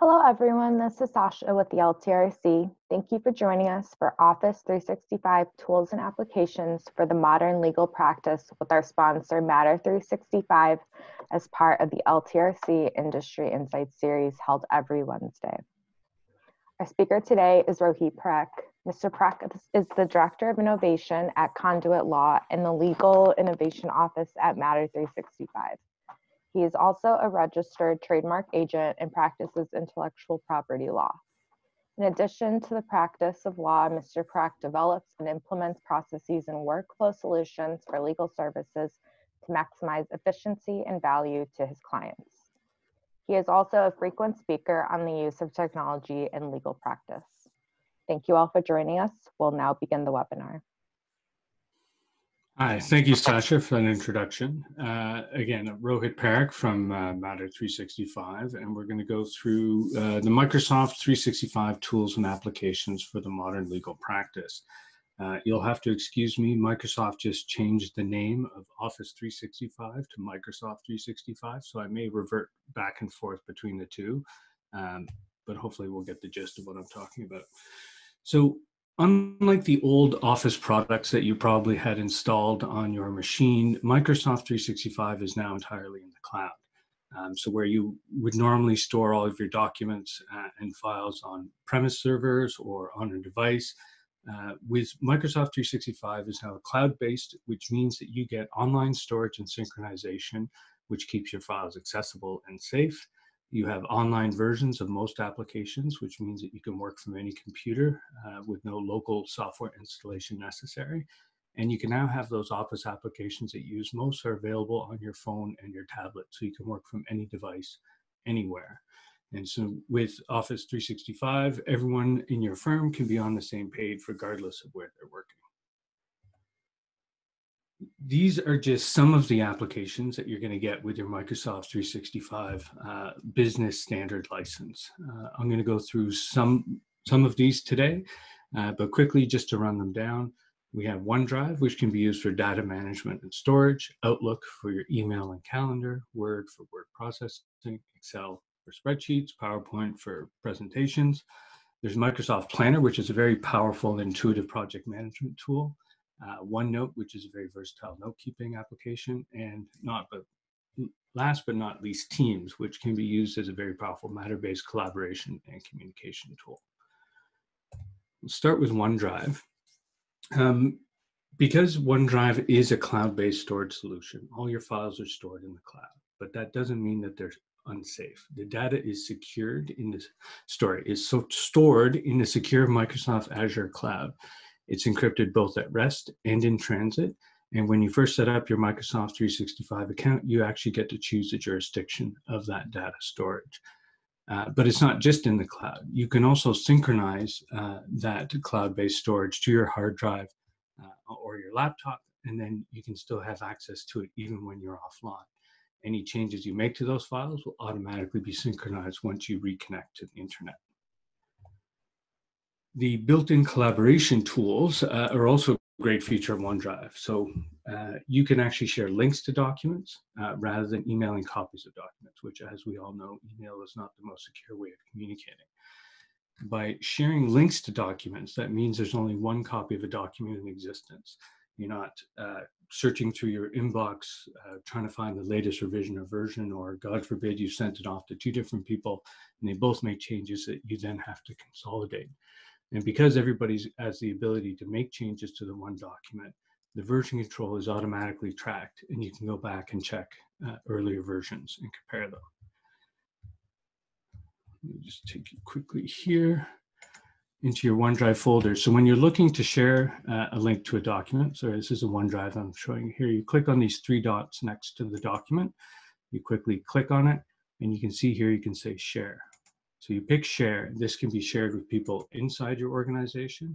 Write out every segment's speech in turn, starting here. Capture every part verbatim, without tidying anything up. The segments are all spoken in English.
Hello everyone, this is Sasha with the L T R C. Thank you for joining us for Office three sixty-five Tools and Applications for the Modern Legal Practice with our sponsor Matter three sixty-five as part of the L T R C Industry Insights series held every Wednesday. Our speaker today is Rohit Parekh. Mister Parekh is the Director of Innovation at Conduit Law and the Legal Innovation Office at Matter three sixty-five. He is also a registered trademark agent and practices intellectual property law. In addition to the practice of law, Mister Parekh develops and implements processes and workflow solutions for legal services to maximize efficiency and value to his clients. He is also a frequent speaker on the use of technology in legal practice. Thank you all for joining us. We'll now begin the webinar. Hi, thank you, Sasha, for an introduction. Uh, again, Rohit Parekh from uh, Matter three sixty-five, and we're going to go through uh, the Microsoft three sixty-five Tools and Applications for the Modern Legal Practice. Uh, you'll have to excuse me, Microsoft just changed the name of Office three sixty-five to Microsoft three sixty-five, so I may revert back and forth between the two, um, but hopefully we'll get the gist of what I'm talking about. So, unlike the old Office products that you probably had installed on your machine, Microsoft three sixty-five is now entirely in the cloud. Um, so where you would normally store all of your documents uh, and files on premise servers or on a device, uh, with Microsoft three sixty-five is now cloud-based, which means that you get online storage and synchronization, which keeps your files accessible and safe. You have online versions of most applications, which means that you can work from any computer uh, with no local software installation necessary. And you can now have those Office applications that you use most are available on your phone and your tablet, so you can work from any device, anywhere. And so with Office three sixty-five, everyone in your firm can be on the same page regardless of where they're working. These are just some of the applications that you're going to get with your Microsoft three sixty-five uh, business standard license. Uh, I'm going to go through some, some of these today, uh, but quickly just to run them down. We have OneDrive, which can be used for data management and storage, Outlook for your email and calendar, Word for word processing, Excel for spreadsheets, PowerPoint for presentations. There's Microsoft Planner, which is a very powerful and intuitive project management tool. Uh, OneNote, which is a very versatile note-keeping application, and not but last but not least, Teams, which can be used as a very powerful matter-based collaboration and communication tool. We'll start with OneDrive. Um, because OneDrive is a cloud-based storage solution, all your files are stored in the cloud, but that doesn't mean that they're unsafe. The data is secured in this story, is so stored in the secure Microsoft Azure cloud. It's encrypted both at rest and in transit. And when you first set up your Microsoft three sixty-five account, you actually get to choose the jurisdiction of that data storage. Uh, but it's not just in the cloud. You can also synchronize uh, that cloud-based storage to your hard drive uh, or your laptop, and then you can still have access to it even when you're offline. Any changes you make to those files will automatically be synchronized once you reconnect to the internet. The built-in collaboration tools uh, are also a great feature of OneDrive. So uh, you can actually share links to documents uh, rather than emailing copies of documents, which, as we all know, email is not the most secure way of communicating. By sharing links to documents, that means there's only one copy of a document in existence. You're not uh, searching through your inbox, uh, trying to find the latest revision or version, or God forbid, you sent it off to two different people, and they both make changes that you then have to consolidate. And because everybody has the ability to make changes to the one document, the version control is automatically tracked, and you can go back and check uh, earlier versions and compare them. Let me just take you quickly here into your OneDrive folder. So when you're looking to share uh, a link to a document, so this is a OneDrive I'm showing here, you click on these three dots next to the document, you quickly click on it, and you can see here you can say share. So you pick share. This can be shared with people inside your organization,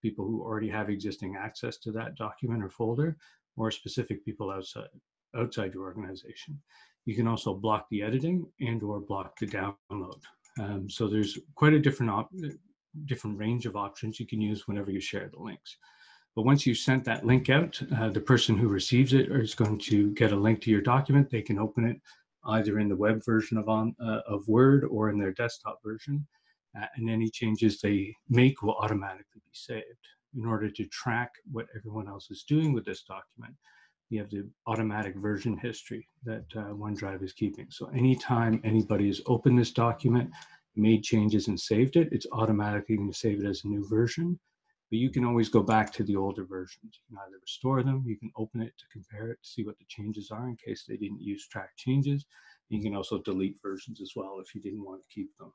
people who already have existing access to that document or folder, or specific people outside, outside your organization. You can also block the editing and or block the download. Um, so there's quite a different, op different range of options you can use whenever you share the links. But once you've sent that link out, uh, the person who receives it is going to get a link to your document. They can open it, either in the web version of, on, uh, of Word or in their desktop version, uh, and any changes they make will automatically be saved. In order to track what everyone else is doing with this document, you have the automatic version history that uh, OneDrive is keeping. So anytime anybody has opened this document, made changes and saved it, it's automatically going to save it as a new version. But you can always go back to the older versions. You can either restore them, you can open it to compare it to see what the changes are in case they didn't use track changes. You can also delete versions as well if you didn't want to keep them.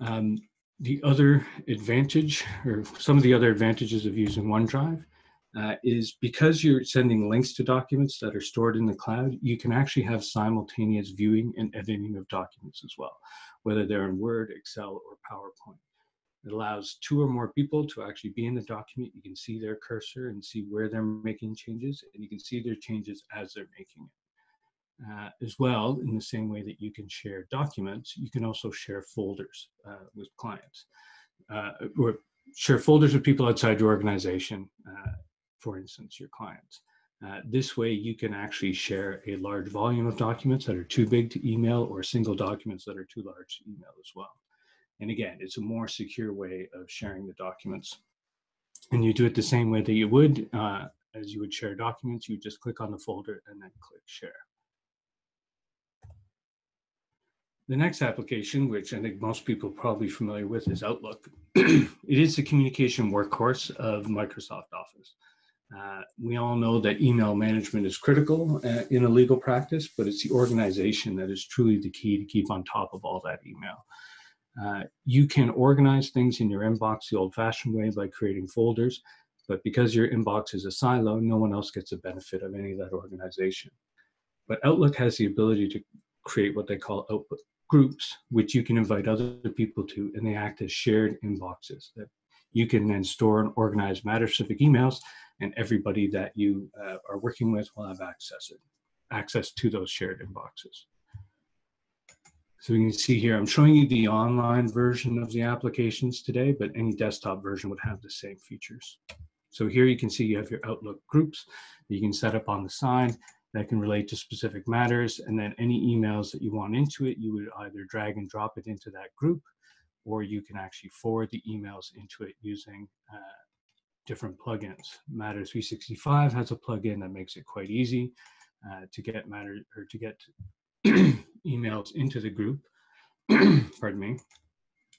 Um, the other advantage, or some of the other advantages of using OneDrive, uh, is because you're sending links to documents that are stored in the cloud, you can actually have simultaneous viewing and editing of documents as well, whether they're in Word, Excel, or PowerPoint. It allows two or more people to actually be in the document. You can see their cursor and see where they're making changes, and you can see their changes as they're making it. Uh, as well, in the same way that you can share documents, you can also share folders uh, with clients, uh, or share folders with people outside your organization, uh, for instance, your clients. Uh, this way, you can actually share a large volume of documents that are too big to email or single documents that are too large to email as well. And again, it's a more secure way of sharing the documents. And you do it the same way that you would, uh, as you would share documents, you just click on the folder and then click share. The next application, which I think most people are probably familiar with, is Outlook. It is the communication workhorse of Microsoft Office. Uh, we all know that email management is critical uh, in a legal practice, but it's the organization that is truly the key to keep on top of all that email. Uh, you can organize things in your inbox the old-fashioned way by creating folders, but because your inbox is a silo, no one else gets the benefit of any of that organization. But Outlook has the ability to create what they call output groups, which you can invite other people to, and they act as shared inboxes that you can then store and organize Matter three sixty-five emails, and everybody that you uh, are working with will have access, access to those shared inboxes. So you can see here, I'm showing you the online version of the applications today, but any desktop version would have the same features. So here you can see you have your Outlook groups that you can set up on the side that can relate to specific matters. And then any emails that you want into it, you would either drag and drop it into that group, or you can actually forward the emails into it using uh, different plugins. Matter three sixty-five has a plugin that makes it quite easy uh, to get matter or to get emails into the group. Pardon me.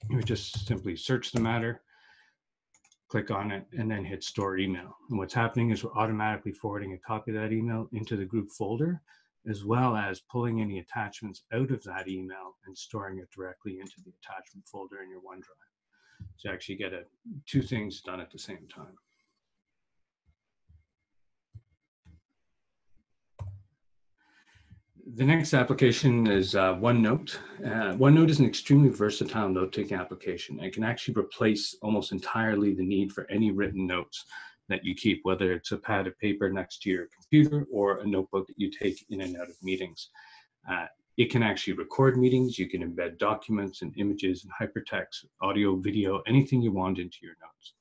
You would just simply search the matter, click on it, and then hit store email. And what's happening is we're automatically forwarding a copy of that email into the group folder, as well as pulling any attachments out of that email and storing it directly into the attachment folder in your OneDrive. So you actually get a, two things done at the same time. The next application is uh, OneNote. Uh, OneNote is an extremely versatile note-taking application. It can actually replace almost entirely the need for any written notes that you keep, whether it's a pad of paper next to your computer or a notebook that you take in and out of meetings. Uh, it can actually record meetings. You can embed documents and images and hypertext, audio, video, anything you want into your notes.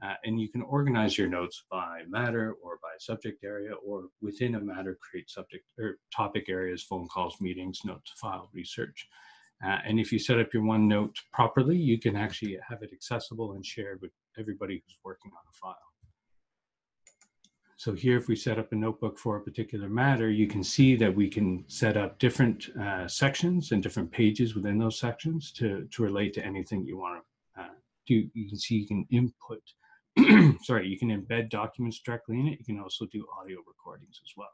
Uh, and you can organize your notes by matter or by subject area, or within a matter, create subject or topic areas, phone calls, meetings, notes, file, research. Uh, and if you set up your OneNote properly, you can actually have it accessible and shared with everybody who's working on a file. So here, if we set up a notebook for a particular matter, you can see that we can set up different uh, sections and different pages within those sections to, to relate to anything you want to uh, do. You can see you can input sorry, you can embed documents directly in it. You can also do audio recordings as well.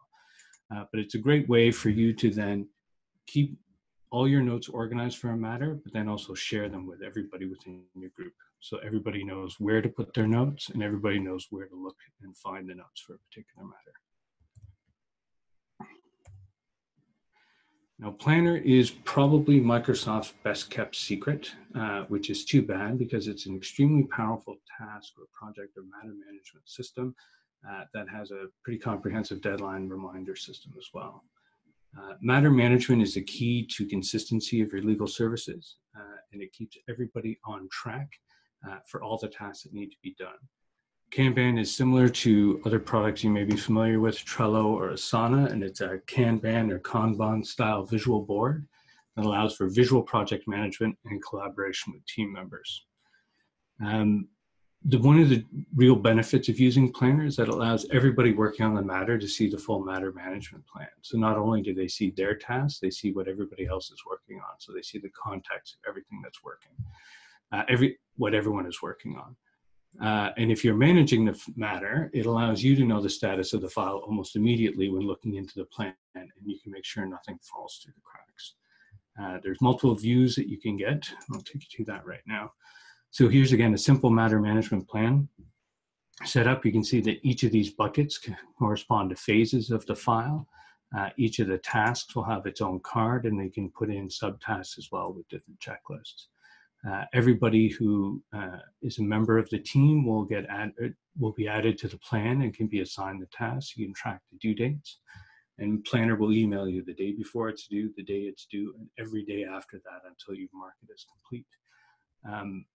Uh, but it's a great way for you to then keep all your notes organized for a matter, but then also share them with everybody within your group. So everybody knows where to put their notes, and everybody knows where to look and find the notes for a particular matter. Now, Planner is probably Microsoft's best kept secret, uh, which is too bad because it's an extremely powerful task or project or matter management system uh, that has a pretty comprehensive deadline reminder system as well. Uh, matter management is the key to consistency of your legal services, uh, and it keeps everybody on track uh, for all the tasks that need to be done. Kanban is similar to other products you may be familiar with, Trello or Asana, and it's a Kanban or Kanban style visual board that allows for visual project management and collaboration with team members. Um, the, one of the real benefits of using Planner is that it allows everybody working on the matter to see the full matter management plan. So not only do they see their tasks, they see what everybody else is working on. So they see the context of everything that's working, uh, every, what everyone is working on. Uh, and if you're managing the matter, it allows you to know the status of the file almost immediately when looking into the plan, and you can make sure nothing falls through the cracks. Uh, there's multiple views that you can get. I'll take you to that right now. So here's again a simple matter management plan set up. You can see that each of these buckets correspond to phases of the file. Uh, each of the tasks will have its own card, and they can put in subtasks as well with different checklists. Uh, everybody who uh, is a member of the team will get add, will be added to the plan and can be assigned the tasks. You can track the due dates, and Planner will email you the day before it's due, the day it's due, and every day after that until you mark it as complete. Um,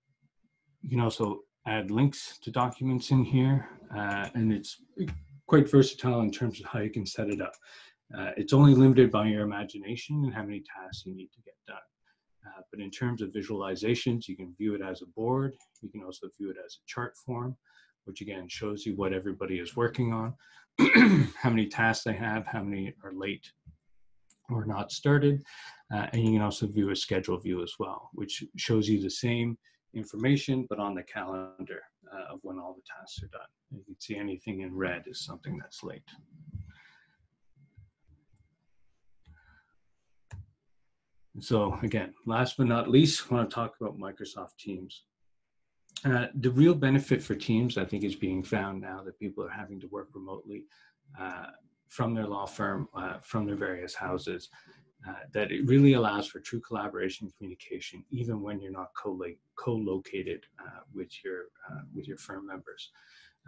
you can also add links to documents in here, uh, and it's quite versatile in terms of how you can set it up. Uh, it's only limited by your imagination and how many tasks you need to get done. Uh, but in terms of visualizations, you can view it as a board. You can also view it as a chart form, which again shows you what everybody is working on, how many tasks they have, how many are late or not started. Uh, and you can also view a schedule view as well, which shows you the same information, but on the calendar uh, of when all the tasks are done. You can see anything in red is something that's late. So again, last but not least, I want to talk about Microsoft Teams. Uh, the real benefit for Teams, I think, is being found now that people are having to work remotely uh, from their law firm, uh, from their various houses, uh, that it really allows for true collaboration and communication, even when you're not co-located uh, with your uh, with your firm members.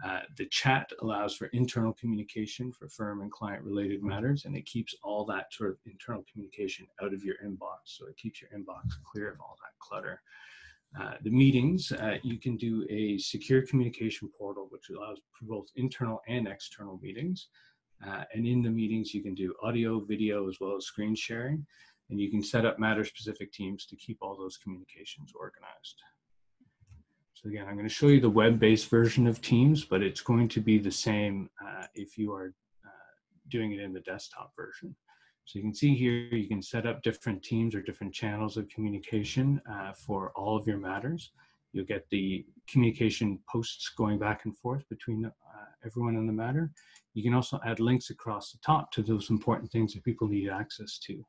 Uh, the chat allows for internal communication for firm and client related matters, and it keeps all that sort of internal communication out of your inbox. So it keeps your inbox clear of all that clutter. Uh, the meetings, uh, you can do a secure communication portal, which allows for both internal and external meetings. Uh, and in the meetings, you can do audio, video, as well as screen sharing. And you can set up matter specific teams to keep all those communications organized. So again, I'm going to show you the web-based version of Teams, but it's going to be the same uh, if you are uh, doing it in the desktop version. So you can see here, you can set up different teams or different channels of communication uh, for all of your matters. You'll get the communication posts going back and forth between uh, everyone on the matter. You can also add links across the top to those important things that people need access to.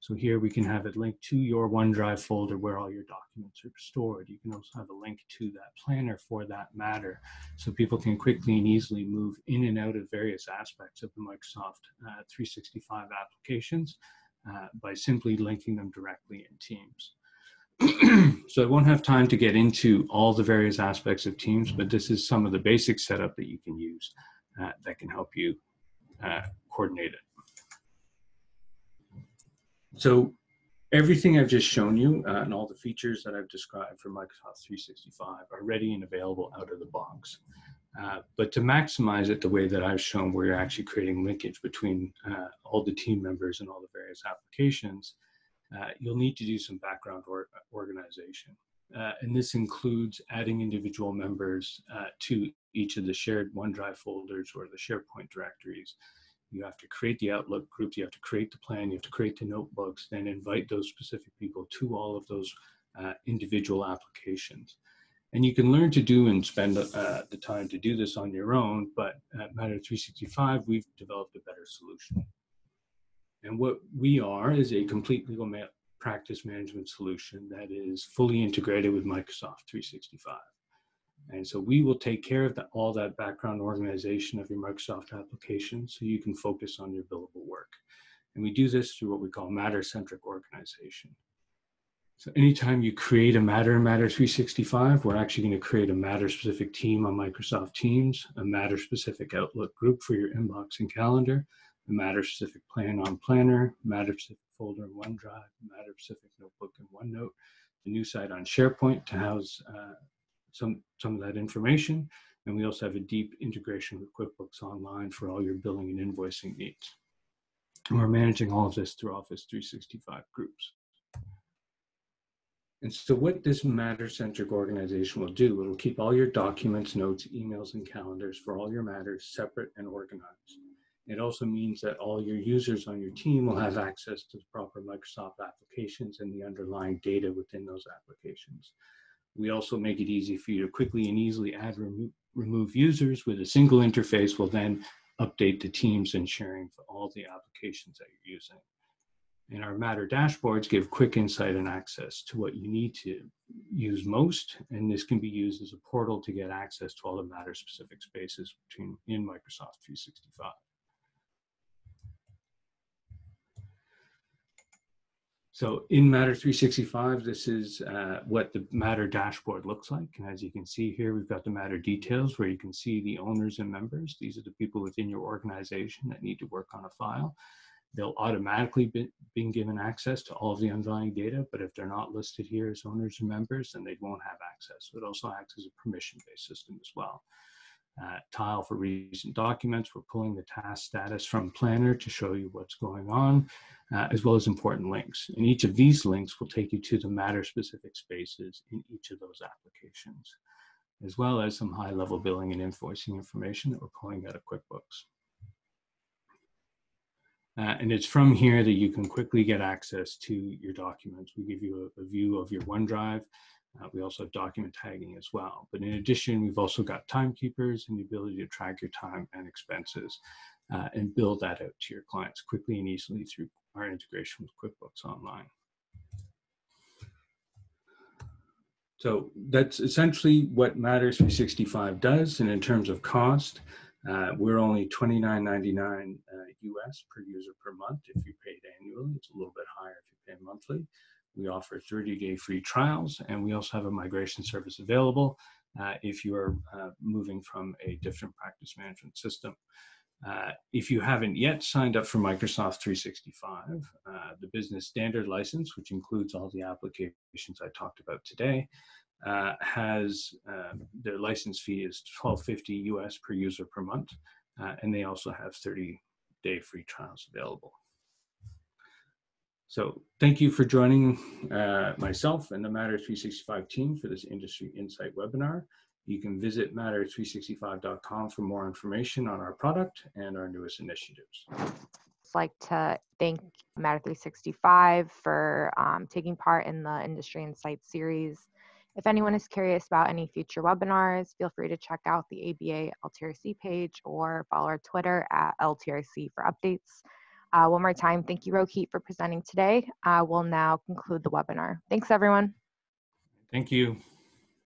So here we can have it linked to your OneDrive folder where all your documents are stored. You can also have a link to that planner for that matter, so people can quickly and easily move in and out of various aspects of the Microsoft uh, three sixty-five applications uh, by simply linking them directly in Teams. So I won't have time to get into all the various aspects of Teams, but this is some of the basic setup that you can use uh, that can help you uh, coordinate it. So everything I've just shown you uh, and all the features that I've described for Microsoft three sixty-five are ready and available out of the box. Uh, but to maximize it the way that I've shown, where you're actually creating linkage between uh, all the team members and all the various applications, uh, you'll need to do some background or organization. Uh, and this includes adding individual members uh, to each of the shared OneDrive folders or the SharePoint directories. You have to create the Outlook groups, you have to create the plan, you have to create the notebooks, then invite those specific people to all of those uh, individual applications. And you can learn to do and spend uh, the time to do this on your own, but at Matter three sixty-five, we've developed a better solution. And what we are is a complete legal ma- practice management solution that is fully integrated with Microsoft three sixty-five. And so we will take care of the, all that background organization of your Microsoft application so you can focus on your billable work. And we do this through what we call matter-centric organization. So anytime you create a matter in Matter three sixty-five, we're actually going to create a matter-specific team on Microsoft Teams, a matter-specific Outlook group for your inbox and calendar, a matter-specific plan on Planner, matter-specific folder in OneDrive, matter-specific notebook in OneNote, a new site on SharePoint to house uh, Some, some of that information, And we also have a deep integration with QuickBooks Online for all your billing and invoicing needs. And we're managing all of this through Office three sixty-five groups. And so what this matter-centric organization will do, it will keep all your documents, notes, emails, and calendars for all your matters separate and organized. It also means that all your users on your team will have access to the proper Microsoft applications and the underlying data within those applications. We also make it easy for you to quickly and easily add remo- remove users with a single interface. We'll then update the teams and sharing for all the applications that you're using. And our Matter dashboards give quick insight and access to what you need to use most. And this can be used as a portal to get access to all the Matter specific spaces between in Microsoft three sixty-five. So in Matter three sixty-five, this is uh, what the Matter dashboard looks like. And as you can see here, we've got the Matter details where you can see the owners and members. These are the people within your organization that need to work on a file. They'll automatically be, be given access to all of the underlying data, but if they're not listed here as owners and members, then they won't have access. So it also acts as a permission-based system as well. Uh, tile for recent documents, we're pulling the task status from Planner to show you what's going on, uh, as well as important links. And each of these links will take you to the matter-specific spaces in each of those applications, as well as some high-level billing and invoicing information that we're pulling out of QuickBooks. Uh, and it's from here that you can quickly get access to your documents. We give you a, a view of your OneDrive. Uh, we also have document tagging as well. But in addition, we've also got timekeepers and the ability to track your time and expenses uh, and build that out to your clients quickly and easily through our integration with QuickBooks Online. So that's essentially what Matter three sixty-five does. And in terms of cost, Uh, we're only twenty-nine ninety-nine uh, U S per user per month. If you paid annually, it's a little bit higher if you pay monthly. We offer thirty day free trials, and we also have a migration service available uh, if you are uh, moving from a different practice management system. Uh, if you haven't yet signed up for Microsoft three sixty-five, uh, the business standard license, which includes all the applications I talked about today, Uh, has uh, their license fee is twelve fifty U S per user per month, uh, and they also have thirty day free trials available. So thank you for joining uh, myself and the Matter three sixty-five team for this Industry Insight webinar. You can visit matter three sixty-five dot com for more information on our product and our newest initiatives. Like to thank Matter three sixty-five for um, taking part in the Industry Insight series. If anyone is curious about any future webinars, feel free to check out the A B A L T R C page or follow our Twitter at L T R C for updates. Uh, one more time, thank you, Rohit, for presenting today. Uh, we'll now conclude the webinar. Thanks, everyone. Thank you.